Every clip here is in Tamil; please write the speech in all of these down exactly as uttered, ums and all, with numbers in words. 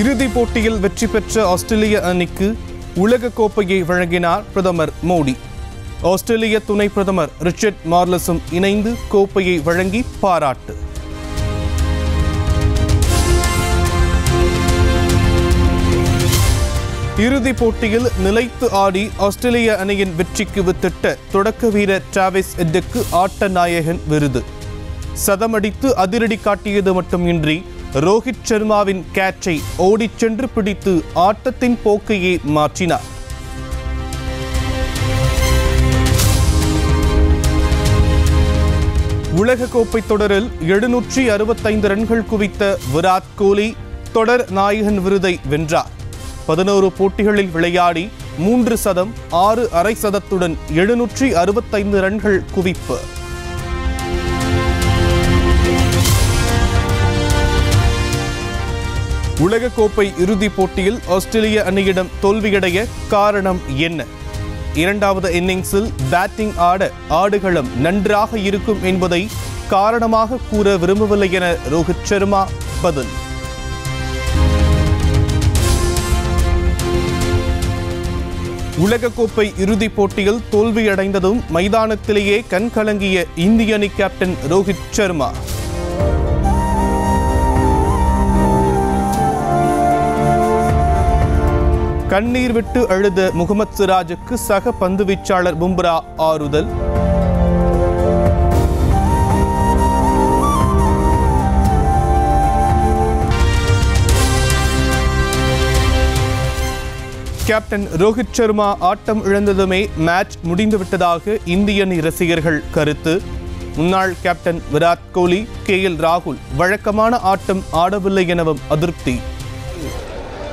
இறுதிப் போட்டியில் வெற்றி பெற்ற ஆஸ்திரேலிய அணிக்கு உலக கோப்பையை வழங்கினார் பிரதமர் மோடி. ஆஸ்திரேலிய துணை பிரதமர் ரிச்சர்ட் மார்லஸும் இணைந்து கோப்பையை வழங்கி பாராட்டு. இறுதிப் போட்டியில் நிலைத்து ஆடி ஆஸ்திரேலிய அணியின் வெற்றிக்கு வித்திட்ட தொடக்க வீரர் டிராவிஸ் ஹெட்டுக்கு ஆட்ட நாயகன் விருது. சதமடித்து அதிரடி காட்டியது மட்டுமின்றி ரோஹித் சர்மாவின் கேட்சை ஓடிச் சென்று பிடித்து ஆட்டத்தின் போக்கையே மாற்றினார். உலகக்கோப்பை தொடரில் எழுநூற்றி அறுபத்தைந்து ரன்கள் குவித்த விராட் கோலி தொடர் நாயகன் விருதை வென்றார். பதினோரு போட்டிகளில் விளையாடி மூன்று சதம் ஆறு அரை சதத்துடன் எழுநூற்றி அறுபத்தைந்து ரன்கள் குவிப்பு. உலகக்கோப்பை இறுதிப் போட்டியில் ஆஸ்திரேலிய அணியிடம் தோல்வியடைய காரணம் என்ன? இரண்டாவது இன்னிங்ஸில் பேட்டிங் ஆட ஆடுகளம் நன்றாக இருக்கும் என்பதை காரணமாக கூற விரும்பவில்லை என ரோஹித் சர்மா பதில். உலகக்கோப்பை இறுதிப் போட்டியில் தோல்வியடைந்ததும் மைதானத்திலேயே கண்கலங்கிய இந்திய அணி கேப்டன் ரோஹித் சர்மா. கண்ணீர் விட்டு அழுத முகமது சிராஜுக்கு சக பந்து வீச்சாளர் பும்ரா ஆறுதல். கேப்டன் ரோஹித் சர்மா ஆட்டம் இழந்ததுமே மேட்ச் முடிந்துவிட்டதாக இந்திய அணி ரசிகர்கள் கருத்து. முன்னாள் captain Virat Kohli, K L ராகுல் வழக்கமான ஆட்டம் ஆடவில்லை எனவும் அதிருப்தி.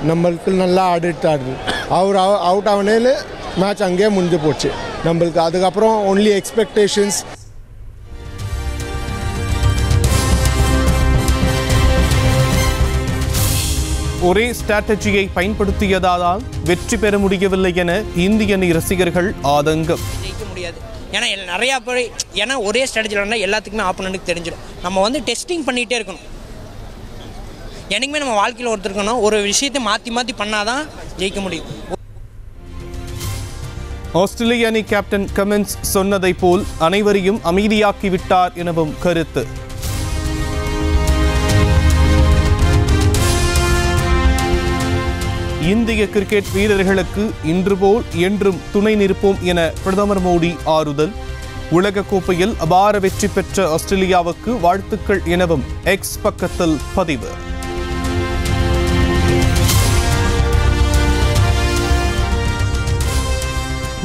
நம்மளுக்கு நல்லா ஆடிட்டு ஆடுது. அவர் அவுட் ஆனேல மேட்ச் அங்கேயே முடிஞ்சு போச்சு. நம்மளுக்கு அதுக்கப்புறம் ஒன்லி எக்ஸ்பெக்டேஷன்ஸ். ஒரே ஸ்ட்ராட்டஜியை பயன்படுத்தியதால் வெற்றி பெற முடியவில்லை என இந்திய அணி ரசிகர்கள் ஆதங்கம். ஜெயிக்க முடியாது ஏன்னா நிறையா பேர் ஏன்னா ஒரே ஸ்ட்ராட்டஜியில் இருந்தால் எல்லாத்துக்குமே ஆப்போனன்ட்டுக்கு தெரிஞ்சிடும். நம்ம வந்து டெஸ்டிங் பண்ணிகிட்டே இருக்கணும். எனக்குமே நம்ம வாழ்க்கையில் ஒருத்தருக்கணும் ஒரு விஷயத்தை மாற்றி மாற்றி பண்ணாதான் ஜெயிக்க முடியும். ஆஸ்திரேலிய அணி கேப்டன் கமின்ஸ் சொன்னதை போல் அனைவரையும் அமைதியாக்கிவிட்டார் எனவும் கருத்து. இந்திய கிரிக்கெட் வீரர்களுக்கு இன்று போல் என்றும் துணை நிற்போம் என பிரதமர் மோடி ஆறுதல். உலகக்கோப்பையில் அபார வெற்றி பெற்ற ஆஸ்திரேலியாவுக்கு வாழ்த்துக்கள் எனவும் எக்ஸ் பக்கத்தில் பதிவு.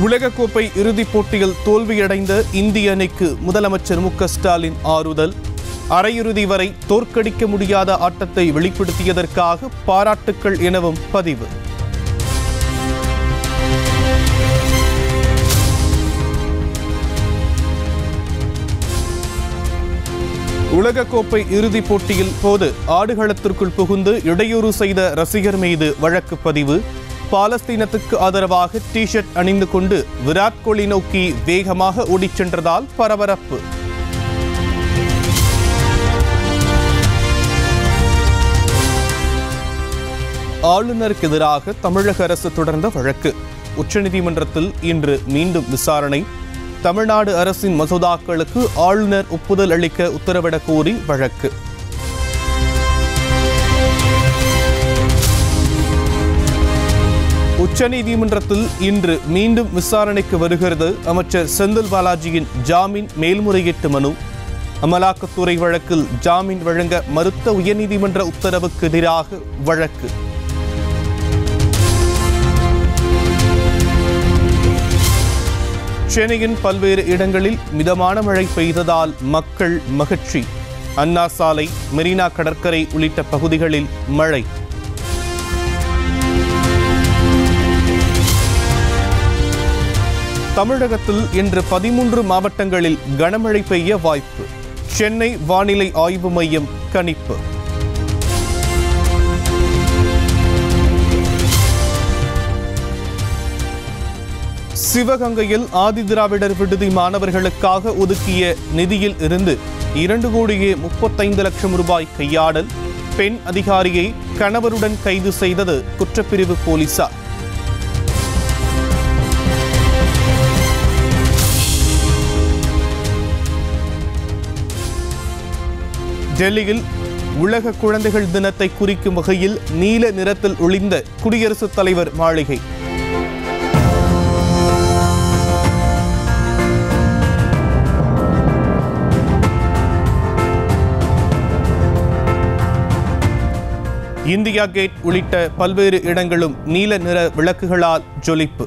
உலகக்கோப்பை இறுதிப் போட்டியில் தோல்வியடைந்த இந்திய அணிக்கு முதலமைச்சர் மு க ஸ்டாலின் ஆறுதல். அரையிறுதி வரை தோற்கடிக்க முடியாத ஆட்டத்தை வெளிப்படுத்தியதற்காக பாராட்டுக்கள் எனவும் பதிவு. உலகக்கோப்பை இறுதிப் போட்டியில் போது ஆடுகளத்திற்குள் புகுந்து இடையூறு செய்த ரசிகர் மீது வழக்கு பதிவு. பாலஸ்தீனத்துக்கு ஆதரவாக டி ஷர்ட் அணிந்து கொண்டு விராட் கோலி நோக்கி வேகமாக ஓடிச் சென்றதால் பரபரப்பு. ஆளுநருக்கு எதிராக தமிழக அரசு தொடர்ந்த வழக்கு உச்சநீதிமன்றத்தில் இன்று மீண்டும் விசாரணை. தமிழ்நாடு அரசின் மசோதாக்களுக்கு ஆளுநர் ஒப்புதல் அளிக்க உத்தரவிட கோரி வழக்கு. உச்சநீதிமன்றத்தில் இன்று மீண்டும் விசாரணைக்கு வருகிறது அமைச்சர் செந்தில் பாலாஜியின் ஜாமீன் மேல்முறையீட்டு மனு. அமலாக்கத்துறை வழக்கில் ஜாமீன் வழங்க மறுத்த உயர்நீதிமன்ற உத்தரவுக்கு எதிராக வழக்கு. சென்னையின் பல்வேறு இடங்களில் மிதமான மழை பெய்ததால் மக்கள் மகிழ்ச்சி. அண்ணா சாலை, மெரினா கடற்கரை உள்ளிட்ட பகுதிகளில் மழை. தமிழகத்தில் இன்று பதிமூன்று மாவட்டங்களில் கனமழை பெய்ய வாய்ப்பு. சென்னை வானிலை ஆய்வு மையம் கணிப்பு. சிவகங்கையில் ஆதிதிராவிடர் விடுதி மாணவர்களுக்காக ஒதுக்கிய நிதியில் இருந்து இரண்டு கோடியே முப்பத்தைந்து லட்சம் ரூபாய் கையாடல். பெண் அதிகாரியை கணவருடன் கைது செய்தது குற்றப்பிரிவு போலீசார். டெல்லியில் உலக குழந்தைகள் தினத்தை குறிக்கும் வகையில் நீல நிறத்தில் ஒளிந்த குடியரசுத் தலைவர் மாளிகை. இந்தியா கேட் உள்ளிட்ட பல்வேறு இடங்களும் நீல நிற விளக்குகளால் ஜொலிப்பு.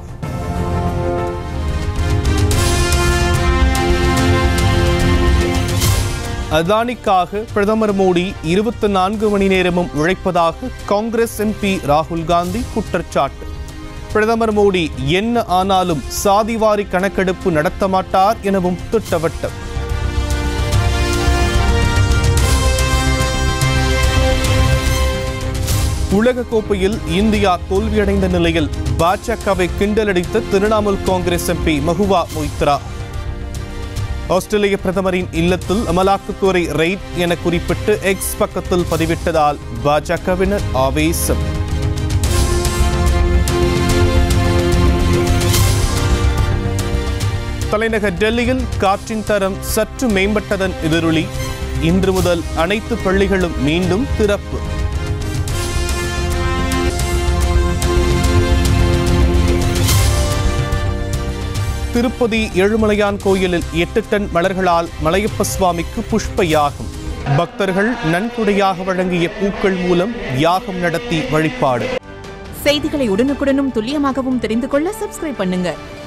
அதானிக்காக பிரதமர் மோடி இருபத்தி நான்கு மணி நேரமும் உழைப்பதாக காங்கிரஸ் எம்பி ராகுல் காந்தி குற்றச்சாட்டு. பிரதமர் மோடி என்ன ஆனாலும் சாதிவாரி கணக்கெடுப்பு நடத்த மாட்டார் எனவும் திட்டவட்டம். உலகக்கோப்பையில் இந்தியா தோல்வியடைந்த நிலையில் பாஜகவை கிண்டலடித்த திரிணாமுல் காங்கிரஸ் எம்பி மகுவா மொய்த்ரா. ஆஸ்திரேலிய பிரதமரின் இல்லத்தில் அமலாக்கத்துறை ரெய்ட் என குறிப்பிட்டு எக்ஸ் பக்கத்தில் பதிவிட்டதால் பாஜகவினர் ஆவேசம். தலைநகர் டெல்லியில் காற்றின் தரம் சற்று மேம்பட்டதன் எதிரொலி இன்று முதல் அனைத்து பள்ளிகளும் மீண்டும் திறப்பு. திருப்பதி ஏழுமலையான் கோயிலில் எட்டு டன் மலர்களால் மலையப்ப சுவாமிக்கு புஷ்ப யாகம். பக்தர்கள் நன்கொடையாக வழங்கிய பூக்கள் மூலம் யாகம் நடத்தி வழிபாடு. செய்திகளை உடனுக்குடனும் துல்லியமாகவும் தெரிந்து கொள்ள சப்ஸ்கிரைப் பண்ணுங்க.